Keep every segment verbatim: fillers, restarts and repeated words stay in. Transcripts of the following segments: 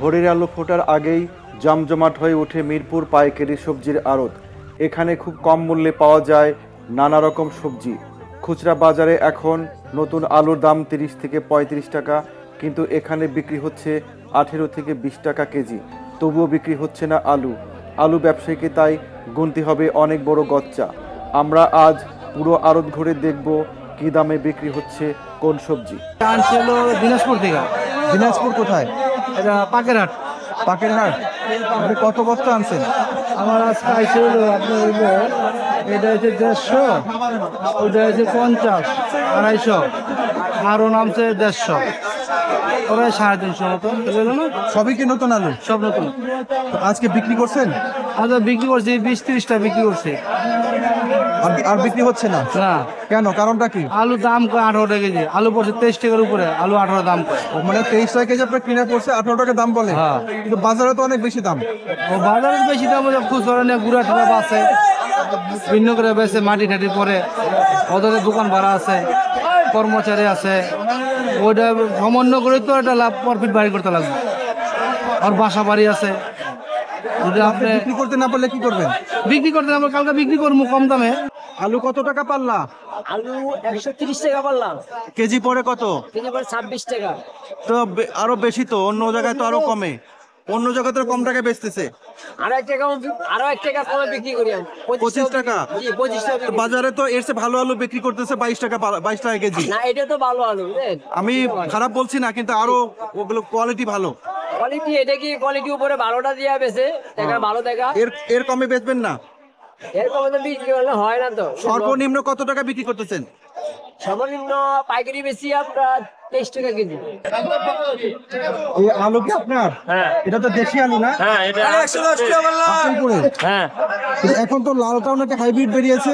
ভোরের আলো ফোটার আগেই জমজমাট হয়ে ওঠে মিরপুর পাইকারি সবজির আড়ত। এখানে খুব কম মূল্যে পাওয়া যায় নানা রকম সবজি। খুচরা বাজারে এখন নতুন আলুর দাম তিরিশ থেকে পঁয়ত্রিশ টাকা, কিন্তু এখানে বিক্রি হচ্ছে আঠেরো থেকে বিশ টাকা কেজি। তবুও বিক্রি হচ্ছে না আলু। আলু ব্যবসায়ীকে তাই গুনতে হবে অনেক বড় গচ্চা। আমরা আজ পুরো আড়ত ঘুরে দেখব কি দামে বিক্রি হচ্ছে কোন সবজি। দিনাজপুর থেকে। দিনাজপুর কোথায়? এটা পাকেরহাট। পাকেরহাট। আপনি কত বস্তা আনছেন? আমার আজকে আইছিল আপনার এটা হচ্ছে দেড়শো, ওটা হচ্ছে পঞ্চাশ, আড়াইশো, আরও নামছে দেড়শো, ওরা সাড়ে তিনশো মতো। সবই কি নতুন আলু? সব নতুন। আজকে বিক্রি করছেন? আচ্ছা বিক্রি করছি বিশ তিরিশটা বিক্রি করছি। আর বিক্রি হচ্ছে না? না। কেন, কারণটা কি? আলু দাম আঠারো টাকা কেজি। আলু পড়ছে তেইশ টাকার উপরে। আলু আঠারো দাম, মানে তেইশ টাকা কেজি আপনার কিনা পড়ছে, আঠারো টাকা দাম বলে। কিন্তু বাজারে তো অনেক বেশি দাম। বাজারে বেশি দাম হলে খুচরা নিয়ে গুড়া ঠোড়া বাসে ভিন্ন করে বেছে মাটি টাটি পরে। ওদের দোকান ভাড়া আছে, কর্মচারী আছে, ওইটা সমন্বয় করে তো একটা লাভ প্রফিট বাড়ি করতে লাগবে। আর বাসা বাড়ি আছে, ওটা আপনি বিক্রি করতে না পারলে কি করবেন? বিক্রি করতে না পারলে কালকে বিক্রি করবো কম দামে। আলু কত টাকা পাল্লা? আলু একশো তিরিশ টাকা পাল্লা। কেজি পরে কত? কেজি পরে ছাব্বিশ টাকা। তো আরো বেশি, তো অন্য জায়গায় তো আরো কমে। অন্য জায়গায় তো কম টাকা বেচতেছে। আড়াই টাকা, আরো এক টাকা কমে বিক্রি করি আমি, পঁচিশ টাকা। বাজারে তো এর চেয়ে ভালো আলু বিক্রি করতেছে বাইশ টাকা, বাইশ টাকা কেজি। না এটা তো ভালো আলু, আমি খারাপ বলছি না, কিন্তু আরো ওগুলো কোয়ালিটি ভালো। কোয়ালিটি এটা কি কোয়ালিটি উপরে ভালোটা দিয়ে বেছে দেখা ভালো দেখা। এর এর কমে বেচবেন না? এর কমে তো বিক্রি হয় না। তো সর্বনিম্ন কত টাকা বিক্রি করতেছেন? সর্বনিম্ন পাইকারি বেশি আপনার তেইশ টাকা কেজি। এই আলু কি আপনার? হ্যাঁ। এটা তো দেশি আলু না? হ্যাঁ, এটা একশো দশ টাকা বললাম। হ্যাঁ, এখন তো লালটাও নাকি হাইব্রিড বেরিয়েছে।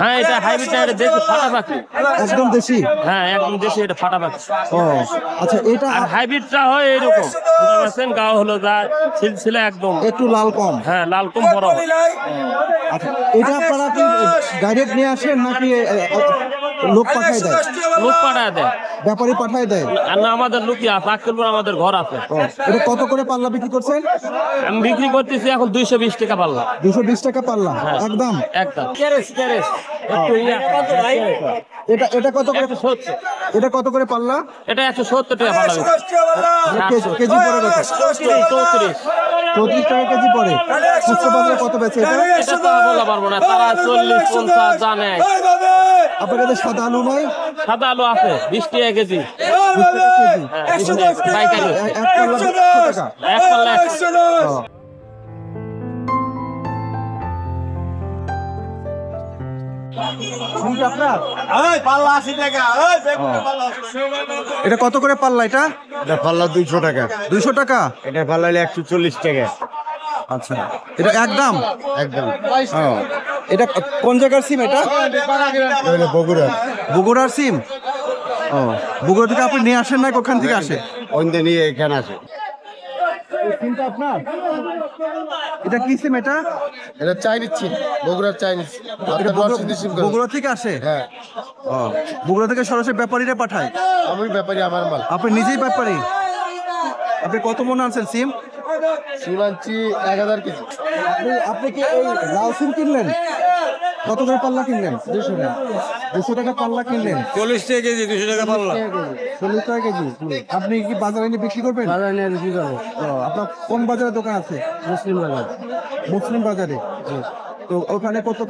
হ্যাঁ, এটা হাইব্রিড, এটা দেখো ফাটাফাটি একদম দেশি। হ্যাঁ, একদম দেশি, এটা ফাটাফাটি। ও আচ্ছা, এটা আর হাইব্রিডটা হয় এরকম বুঝছেন, গাও হলো যা ছিলছিল একদম একটু লাল কম। হ্যাঁ, লাল কম বড়। আচ্ছা, এটা আপনারা কি ডাইরেক্ট নিয়ে আসেন নাকি লোক পাঠায় দেয়? লোক পাঠায় দেয়, ব্যাপারী পাঠায় দেয়। না, আমাদের লোকই আছে, আক্কেলপুর আমাদের ঘর আছে। এটা কত করে পাল্লা বিক্রি করছেন? আমি বিক্রি করতেছি এখন দুইশো বিশ টাকা পাল্লা। দুইশো বিশ টাকা পাল্লা একদম একদম। এটা এটা কত করে? এটা কত করে পাল্লা? এটা একশো সত্তর টাকা পাল্লা। কেজি পরে চৌত্রিশ চৌত্রিশ টাকা কেজি পরে। খুচরা কত বেচে? এটা তো বলা পারবো না, তারা চল্লিশ পঞ্চাশ জানে। আপনার কাছে সাদা আলু নাই? সাদা আলু আছে বিশ টাকা কেজি। এটা কত করে পাল্লা? এটা পাল্লা দুইশো টাকা। দুইশো টাকা? এটা পাল্লা একশো চল্লিশ টাকা। আচ্ছা, এটা একদম একদম। এটা কোন জায়গার সিম? এটা বগুড়া। বগুড়ার সিম। ও, বগুড়া থেকে আপনি নিয়ে আসেন না, ওখান থেকে আসে? ওখানে নিয়ে এখানে আসে। এটা কি সিম? এটা এটা চাইনিজ সিম, বগুড়ার চাইনিজ। বগুড়া থেকে আসে? হ্যাঁ। ও, বগুড়া থেকে সরাসরি ব্যাপারীরা পাঠায়? আমি ব্যাপারী, আমার মাল। আপনি নিজেই ব্যাপারী? আপনি কত মনে আনছেন সিম? শিবাঞ্চি এক হাজার কেজি। আপনি কি এই লাল সিম কিনলেন? কত করে পাল্লা কিনলেন? দুশো টাকা। দুশো টাকা পাল্লা কিনলেন? চল্লিশ টাকা কেজি। দুশো টাকা পাল্লা, চল্লিশ টাকা কেজি। আপনি কি বাজারে নিয়ে বিক্রি করবেন? বাজারে নিয়ে বিক্রি করবো। আপনার কোন বাজারে দোকান আছে? মুসলিম বাজার। মুসলিম বাজারে? তো ওখানে কত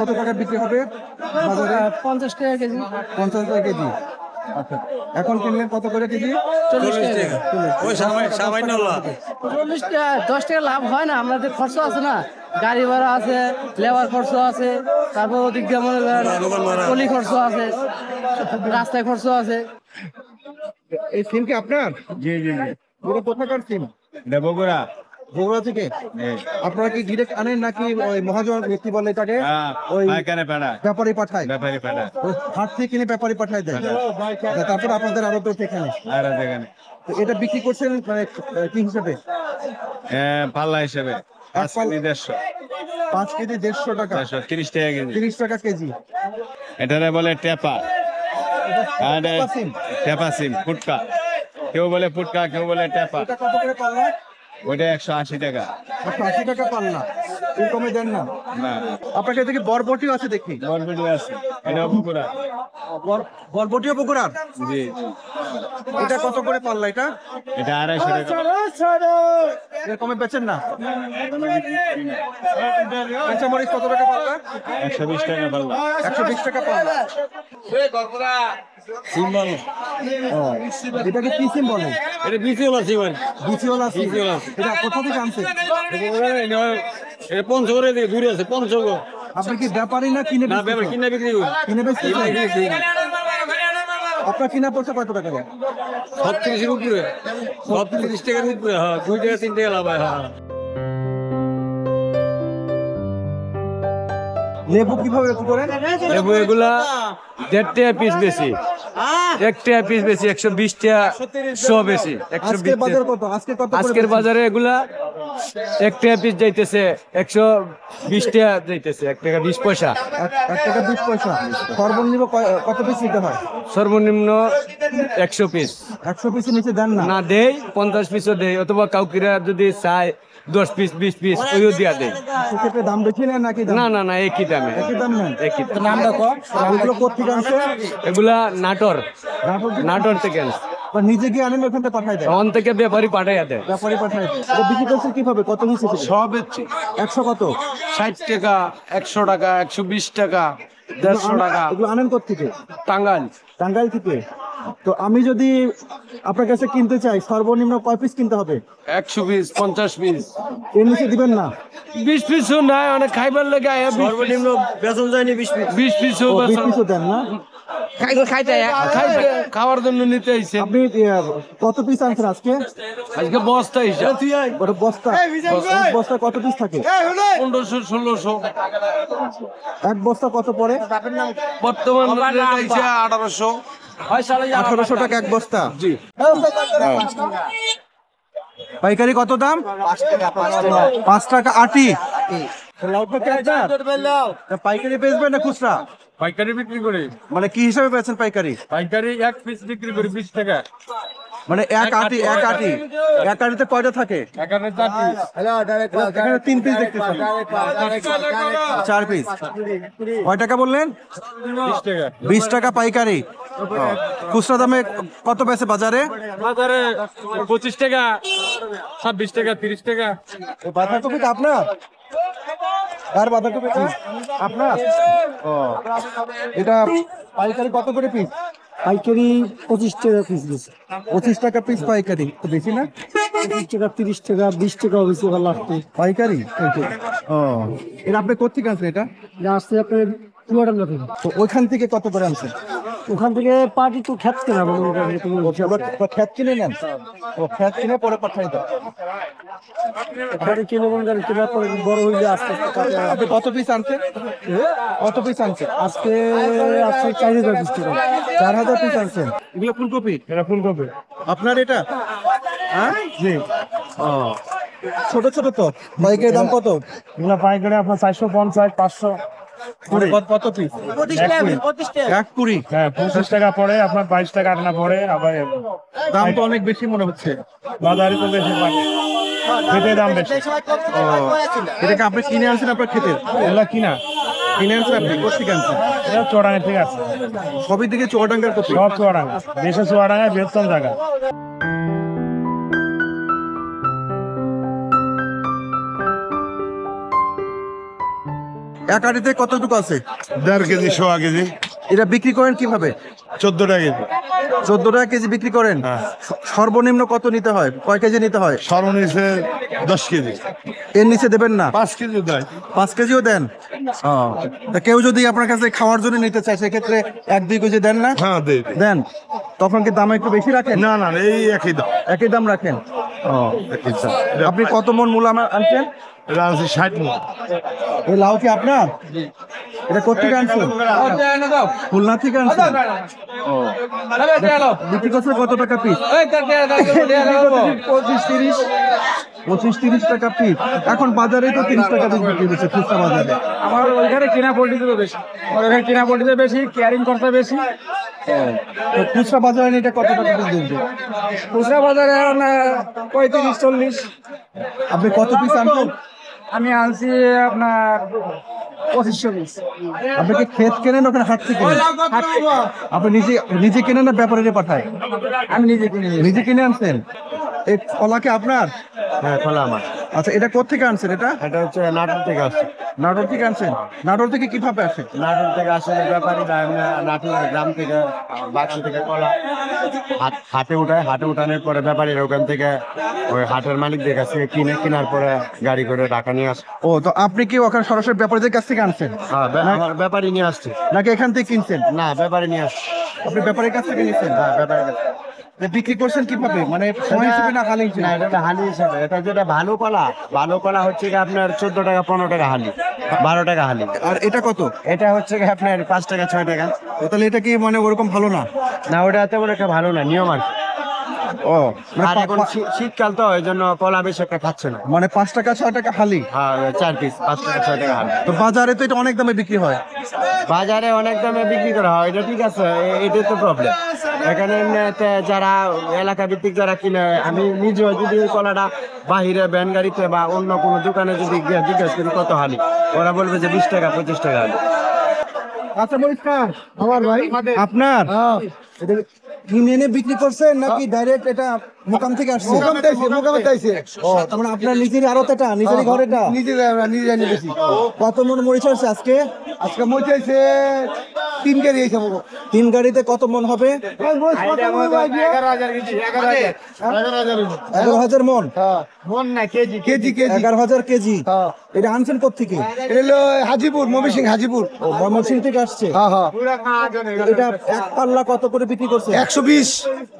কত টাকা বিক্রি হবে বাজারে? পঞ্চাশ টাকা কেজি। পঞ্চাশ টাকা কেজি। আচ্ছা, এখন কিনলেন কত করে কেজি? চল্লিশ টাকা। ওই সামান্য লাভ, চল্লিশ টাকা। দশ টাকা লাভ হয় না, আমাদের খরচ আছে না, গাড়ি ভাড়া আছে, লেবার খরচ আছে, তারপর ওদিক দিয়ে মনে করেন টলি খরচ আছে, রাস্তায় খরচ আছে। এই সিম কি আপনার? জি জি জি। পুরো কোথাকার সিম? বগুড়া। বগুড়া থেকে? আপনারা কি ডিরেক্ট আনেন নাকি ওই মহাজন ব্যক্তি বলে এটাকে ওই ব্যাপারী পাঠায়? ব্যাপারী পাঠায়, হাট থেকে কিনে ব্যাপারী পাঠায় দেয়। তারপর আপনাদের আরো তো এখানে এটা বিক্রি করছেন মানে কি হিসাবে? পাল্লা হিসাবে দেড়শো। পাঁচ কেজি দেড়শো টাকা। তিরিশ টাকা কেজি। তিরিশ টাকা কেজি। এটারে বলে টেপা। টেপা সিম, ফুটকা। কেউ বলে পুটকা, কেউ বলে টেপা। ওইটা একশো আশি টাকা একশো আশি টাকা পাল্লা, কমে দেন না। আপনার কাছে দেখি বরবটিও আছে, দেখি বরবটি আছে, এটা পুকুরা বরবটিও পুকুরার। জি, এটা কত করে পাল্লা? এটা এটা আড়াইশো টাকা। কমে বেচেন না? কাঁচামরিচ কত টাকা পাল্লা? একশো বিশ টাকা পাল্লা। একশো বিশ টাকা পাল্লা। সিম্বল এটাকে কি সিম বলে? এটা বিচিওলা সিম। বিচিওলা সিম এটা কোথা থেকে আনছে? পঞ্চগড়ে থেকে, দূরে আছে পঞ্চগড়। আপনি কি ব্যাপারী না কিনে? না ব্যাপারী, কিনে বিক্রি করি। কিনে বেচি। আপনার কিনা পড়ছে কত টাকা? ছত্রিশের উপরে, ছত্রিশ টাকার উপরে। হ্যাঁ, দুই টাকা তিন টাকা লাভ হয়। হ্যাঁ, লেবু কিভাবে করে? লেবু এগুলা দেড় টাকা পিস বেশি, এক টাকা পিস বেশি, একশো বিশ টাকা শো বেশি। আজকের বাজারে এগুলা এক টাকা পিস যাইতেছে, একশো বিশ টাকা যাইতেছে, এক টাকা বিশ পয়সা। এক টাকা বিশ পয়সা। সর্বনিম্ন কত পিস নিতে হয়? সর্বনিম্ন একশো পিস। একশো পিসের নিচে দেন না? না, দেয় পঞ্চাশ পিসও দেয়, অথবা কাউকিরা যদি চায় দশ পিস বিশ পিস ওইও দিয়া দেয়। সেক্ষেত্রে দাম বেশি নেয় নাকি? না না না, একই দামে। একই দাম নেন? একই দাম। নামটা কম। এগুলো কোথেকে আনছে? এগুলা নাটোর। নাটোর থেকে আনছে। নিজে গিয়ে আনেন? ওখান থেকে পাঠাই দেয়? ওখান থেকে ব্যাপারী পাঠাইয়া দেয়। ব্যাপারী পাঠাই দেয়। বিক্রি করছে কিভাবে? কত নিচে? সব হচ্ছে একশো কত? ষাট টাকা, একশো টাকা, একশো বিশ টাকা, দেড়শো টাকা। এগুলো আনেন কোথেকে? টাঙ্গাইল। টাঙ্গাইল থেকে। তো আমি যদি আপনার কাছে কিনতে চাই, সর্বনিম্ন কয় পিস কিনতে হবে? একশো পিস, পঞ্চাশ পিস, এর নিচে দিবেন না? বিশ পিসও নাই, অনেক খাইবার লাগে। সর্বনিম্ন বেতন যায়নি বিশ পিস। বিশ পিসও দেন না? খাওয়ার জন্য নিতে আইছে। আপনি কত পিস আনছেন আজকে? আজকে বস্তা হিসাব। বস্তা বস্তা কত পিস থাকে? পনেরোশো ষোলোশো। এক বস্তা কত পড়ে? বর্তমান আঠারোশো। আঠারোশো টাকা এক বস্তা। জি, পাইকারি কত দাম? পাঁচ টাকা আটি। পাইকারি বেচবেন না খুচরা? পাইকারি বিক্রি করে। মানে কি হিসাবে বেচেন পাইকারি? পাইকারি এক পিস বিক্রি করে বিশ টাকা। মানে এক আটি। এক আটি, এক আটিতে কয়টা থাকে? তিন পিস দেখতে পাচ্ছি, চার পিস। কয় টাকা বললেন? বিশ টাকা পাইকারি। খুচরা দামে কত বেচে বাজারে? বাজারে পঁচিশ টাকা, ছাব্বিশ টাকা, তিরিশ টাকা। বাঁধাকপি আপনার? আর বাঁধাকপি আপনার? ও, এটা পাইকারি কত করে পিস? পাইকারি পঁচিশ টাকা পিস দিচ্ছে। পঁচিশ টাকা পিস পাইকারি, বেশি না? পঁচিশ টাকা, তিরিশ টাকা, বিশ টাকা বেশি লাগবে পাইকারি। ও, এটা আপনি কোথেকে আনছেন? এটা আসছে আপনার চুয়াডাল থেকে। ওইখান থেকে কত করে আনছেন? ওখান থেকে পাটি তো খ্যাত কিনা? খ্যাত কিনে নেন? ও, খ্যাত কিনে পরে পাঠাই দাও। বড় হয়ে যায় আস্তে আস্তে। কত পিস আনছেন? কত পিস আনছেন আজকে? আজকে চার হাজার পিস। চার হাজার পিস আনছেন। এগুলো ফুলকপি? এটা ফুলকপি আপনার? এটা হ্যাঁ। জি, ও, ছোট ছোট। তো পাইকারি দাম কত? এগুলো পাইকারি আপনার চারশো পঞ্চাশ, পাঁচশো। কত পিস? পঁচিশ টাকা পড়ে আপনার, বাইশ টাকা আনা পড়ে। আবার দাম তো অনেক বেশি মনে হচ্ছে বাজারে। তো বেশি খেতে দাম বেশি। এটাকে আপনি কিনে আনছেন? আপনার খেতে এগুলা কিনা? কিনে আনছেন? আপনি কোথেকে আনছেন? এটা চুয়াডাঙ্গা থেকে আছে। সবই দিকে চুয়াডাঙ্গার? সব চুয়াডাঙ্গা, দেশে চুয়াডাঙ্গায় বেতন জায়গা। এক আটিতে কতটুকু আছে? দেড় কেজি, সোয়া কেজি। এটা বিক্রি করেন কিভাবে? চোদ্দ টাকা কেজি। চোদ্দ টাকা কেজি বিক্রি করেন। সর্বনিম্ন কত নিতে হয়? কয় কেজি নিতে হয়? সর্বনিম্ন দশ কেজি, এর নিচে দেবেন না? পাঁচ কেজিও দেয়। পাঁচ কেজিও দেন? তা কেউ যদি আপনার কাছে খাওয়ার জন্য নিতে চায়, সেক্ষেত্রে এক দুই কেজি দেন না? হ্যাঁ, দেন। তখন কি দাম একটু বেশি রাখেন? না না, এই একই দাম। একই দাম রাখেন? ও, একই দাম। আপনি কত মন মূলা আনছেন? এটা আছে ষাট মন। এই লাউ কি আপনার? এটা কোথেকে আনছেন? খুলনা থেকে আনছেন। ও, বিক্রি করছে কত টাকা পিস? পঁচিশ তিরিশ। পঁচিশ তিরিশ টাকা পিস। এখন বাজারে তো তিরিশ টাকা পিস বিক্রি হচ্ছে খুচরা বাজারে। আমার ওইখানে কেনা পোল্ট্রি তো বেশি। আমার ওইখানে কেনা পোল্ট্রি বেশি, কেয়ারিং খরচা বেশি। খুচরা বাজারে এটা কত টাকা পিস দিচ্ছেন? খুচরা বাজারে পঁয়ত্রিশ চল্লিশ। আপনি কত পিস আনছেন? আমি আনছি আপনার পঁচিশশো পিস। আপনি কি ক্ষেত কেনেন ওখানে হাট থেকে? আপনি নিজে নিজে কেনেন না ব্যাপারে পাঠায়? আমি নিজে কিনে নিজে কিনে আনছেন। এই কলা কি আপনার? হ্যাঁ, কলা আমার। আচ্ছা, এটা কোথা থেকে আনছেন? এটা এটা হচ্ছে নাটোর থেকে আসছে। নাটোর থেকে আনছেন? নাটোর থেকে কিভাবে আসে? নাটোর থেকে আসে ব্যাপারী, নাটোর গ্রাম থেকে বাক্স থেকে কলা হাটে উঠায়, হাটে উঠানোর পরে ব্যাপারীরা ওখান থেকে ওই হাটের মালিকদের কাছ থেকে কিনে, কেনার পরে গাড়ি করে ঢাকা নিয়ে আসে। ও, তো আপনি কি ওখানে সরাসরি ব্যাপারীদের কাছ থেকে আনছেন? হ্যাঁ, ব্যাপারী নিয়ে আসছে নাকি এখান থেকে কিনছেন? না, ব্যাপারী নিয়ে আসছে। আপনি ব্যাপারীর কাছ থেকে নিচ্ছেন? হ্যাঁ, ব্যাপারীর কাছ থেকে। বিক্রি করছেন কিভাবে? মানে হালি হিসাবে? এটা যেটা ভালো কলা, ভালো কলা হচ্ছে আপনার চোদ্দ টাকা পনেরো টাকা হালি, বারো টাকা হালি। আর এটা কত? এটা হচ্ছে আপনার পাঁচ টাকা ছয় টাকা। তাহলে এটা কি মানে ওরকম ভালো না? না, ওটা তেমন একটা ভালো না, নিয়ম আর কি। ও, এখন শীতকাল তো এই জন্য কলা বেশি একটা খাচ্ছে না। মানে পাঁচ টাকা ছয় টাকা হালি? হ্যাঁ, চার পিস পাঁচ টাকা ছয় টাকা হালি। তো বাজারে তো এটা অনেক দামে বিক্রি হয়? বাজারে অনেক দামে বিক্রি করা হয়, এটা ঠিক আছে, এটাই তো প্রবলেম। এখানে যারা এলাকা ভিত্তিক যারা কিনে, আমি নিজে যদি ওই কলাটা বাহিরে ভ্যান গাড়িতে বা অন্য কোনো দোকানে যদি জিজ্ঞেস করি কত হালি, ওরা বলবে যে বিশ টাকা পঁচিশ টাকা হালি। আচ্ছা, নমস্কার। আমার ভাই আপনার কিনে এনে বিক্রি করছেন নাকি ডাইরেক্ট এটা মোকাম থেকে আসছে? মোকাম থেকে, মোকামে থেকে। ও, তাহলে আপনার নিজের আড়তটা, নিজের ঘরটা? নিজে নিজে এনে বেশি। কত মন মরিচ আছে আজকে? আজকে মরিচ আছে তিন গাড়ি এসে। তিন গাড়িতে কত মন হবে? এগারো হাজার মন। মন না, কেজি কেজি কেজি। এগারো হাজার কেজি। এটা আনছেন কোথা থেকে? এলো হাজিপুর, ময়মনসিংহ। হাজিপুর, ও ময়মনসিংহ থেকে আসছে। হ্যাঁ হ্যাঁ। এটা এক পাল্লা কত করে বিক্রি করছে? একশো বিশ।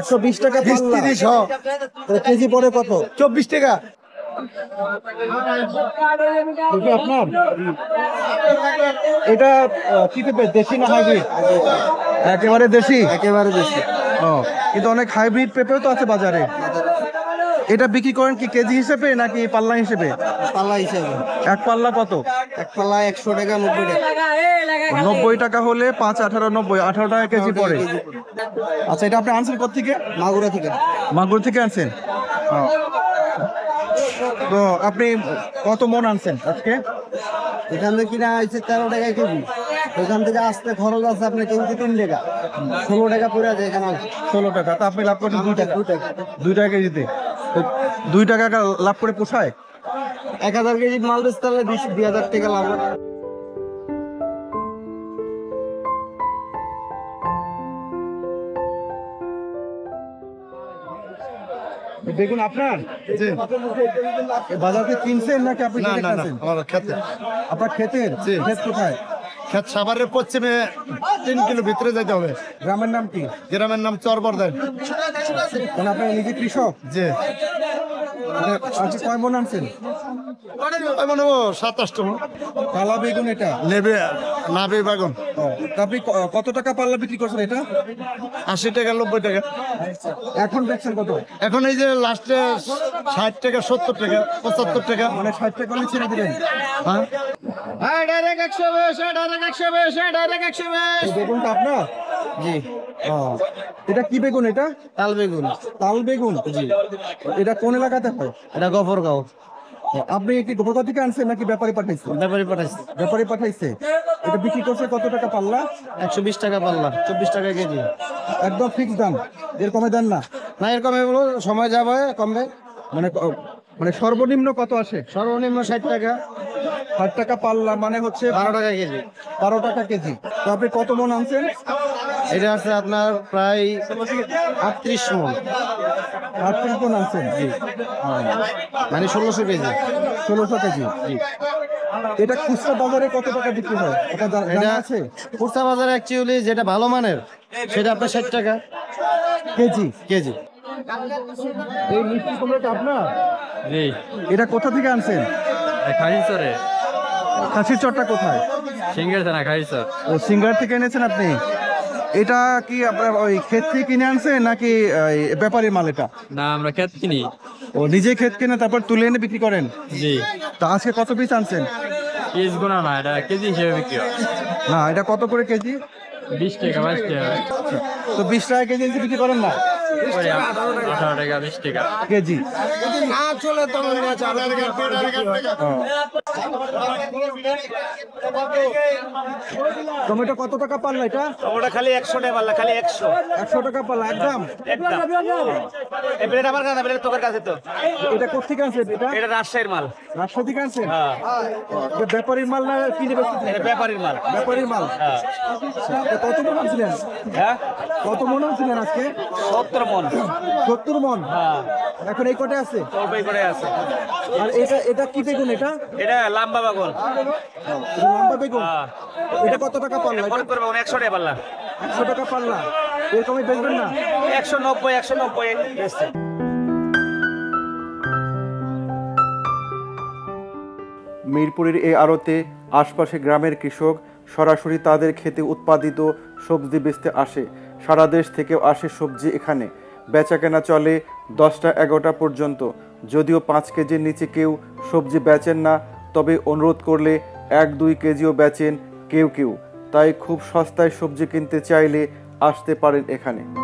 একশো বিশ টাকা পাল্লা। কেজি পরে কত? চব্বিশ টাকা। আপনার এটা কি দেশি না হাইব্রিড? একেবারে দেশি। একেবারে দেশি। ও, কিন্তু অনেক হাইব্রিড পেঁপেও তো আছে বাজারে। এটা বিক্রি করেন কি কেজি হিসেবে নাকি পাল্লা হিসেবে? পাল্লা হিসেবে। এক পাল্লা কত? এক পাল্লা একশো টাকা, নব্বই টাকা। নব্বই টাকা হলে পাঁচ আঠারো নব্বই, আঠারো টাকা কেজি পড়ে। আচ্ছা, এটা আপনি আনছেন কোথা থেকে? মাগুরা থেকে। মাগুরা থেকে আনছেন। তো আপনি কত মন আনছেন আজকে? এখান থেকে কিনা হয়েছে তেরো টাকায় কেজি, ওইখান থেকে আসতে খরচ আছে আপনি কিনতে তিন টাকা, ষোলো টাকা পড়ে আছে এখানে। ষোলো টাকা। তা আপনি লাভ করেন দুই টাকা? দুই টাকা কেজিতে দুই টাকা লাভ করে পোষায়? এক হাজার কেজি মাল বেচতে হলে দুই হাজার টাকা লাভ। দেখুন আপনার বাজারকে কিনছেন নাকি আপনি আপনার ক্ষেতের? কোথায় ক্ষেত? সাভারের পশ্চিমে তিন কিলো ভিতরে যেতে হবে। গ্রামের নাম কি? গ্রামের নাম চরবরদান। আপনি নিজে কৃষক? যে আচ্ছা, কয় মন আনছেন? সাতাশটা মন। কালা বেগুন এটা? নেবে না, বেগুন। আপনি কত টাকা পাল্লা বিক্রি করছেন? এটা আশি টাকা নব্বই টাকা। এখন বেচছেন কত? এখন এই যে লাস্টে ষাট টাকা সত্তর টাকা পঁচাত্তর টাকা। মানে ষাট টাকা হলে ছেড়ে দিলেন? হ্যাঁ, বেগুনটা আপনার? জি। এটা কি বেগুন? এটা তাল বেগুন। তাল বেগুন। জি। এটা কোন এলাকাতে হয়? এটা গফরগাঁও। আপনি কি গফরগাঁও থেকে আনছেন নাকি ব্যাপারী পাঠাইছে? ব্যাপারী পাঠাইছে। ব্যাপারী পাঠাইছে। এটা বিক্রি করছে কত টাকা পাল্লা? একশো বিশ টাকা পাল্লা, চব্বিশ টাকা কেজি। একদম ফিক্স দাম, এর কমে দেন না? না, এর কমে সময় যাবে কমবে। মানে মানে সর্বনিম্ন কত আসে? সর্বনিম্ন ষাট টাকা। ষাট টাকা পাল্লা মানে হচ্ছে বারো টাকা কেজি। বারো টাকা কেজি। তো আপনি কত মন আনছেন? এটা আছে আপনার প্রায় আটত্রিশ মন। আটত্রিশ মন আনছেন? জি। মানে ষোলোশো কেজি। ষোলোশো কেজি। জি। এটা খুচরা বাজারে কত টাকা বিক্রি হয়? এটা আছে খুচরা বাজারে অ্যাকচুয়ালি যেটা ভালো মানের সেটা আপনার ষাট টাকা কেজি। কেজি। এই মিষ্টি কুমড়াটা আপনার? জি। এটা কোথা থেকে আনছেন? খাসিচরে। খাসিচরটা কোথায়? সিঙ্গার থানা, খাসিচর। ও, সিঙ্গার থেকে এনেছেন আপনি। এটা কি আপনার ওই ক্ষেত থেকে কিনে আনছেন নাকি ব্যাপারীর মাল? এটা না, আমরা ক্ষেত কিনি। ও, নিজে ক্ষেত কিনে তারপর তুলে এনে বিক্রি করেন? জি। তা আজকে কত পিস আনছেন? পিস গোনা না, এটা কেজি হিসেবে বিক্রি হয়। না, এটা কত করে কেজি? बीस টাকা বাইশ টাকা তো बीस টাকা কেজি বিক্রি করেন না আঠারো টাকা बीस টাকা কেজি যদি না চলে তো আমরা টমেটো কত টাকা পাল্লা এটা ওটা খালি একশো টাকা পাল্লা খালি একশো একশো টাকা পাল্লা একদম এই ব্রেড আমার কাছে ব্রেড তোর কাছে তো এটা কোথা থেকে আছে এটা এটা রাজশাহীর মাল রাজশাহী থেকে আছে হ্যাঁ এটা ব্যাপারীর মাল না কিনে বেচছেন এটা ব্যাপারীর মাল ব্যাপারীর মাল হ্যাঁ কত মন আনছিলেন হ্যাঁ কত মন আনছিলেন আজকে সত্তর মন সত্তর মন হ্যাঁ এখন এই কোটে আছে তোর ভাই কোটে আছে আর এটা এটা কি বেগুন এটা এটা লম্বা বেগুন লম্বা বেগুন এটা কত টাকা পাল্লা এটা কত করবে একশো টাকা পাল্লা একশো টাকা পাল্লা এরকমই বেচবেন না একশো নব্বই একশো নব্বই বেচছেন মিরপুরের এই আড়তে আশপাশে গ্রামের কৃষক সরাসরি তাদের খেতে উৎপাদিত সবজি বেচতে আসে সারা দেশ থেকেও আসে সবজি এখানে বেচাকেনা চলে দশটা এগারোটা পর্যন্ত যদিও পাঁচ কেজির নিচে কেউ সবজি বেচেন না তবে অনুরোধ করলে এক দুই কেজিও বেচেন কেউ কেউ তাই খুব সস্তায় সবজি কিনতে চাইলে আসতে পারেন এখানে।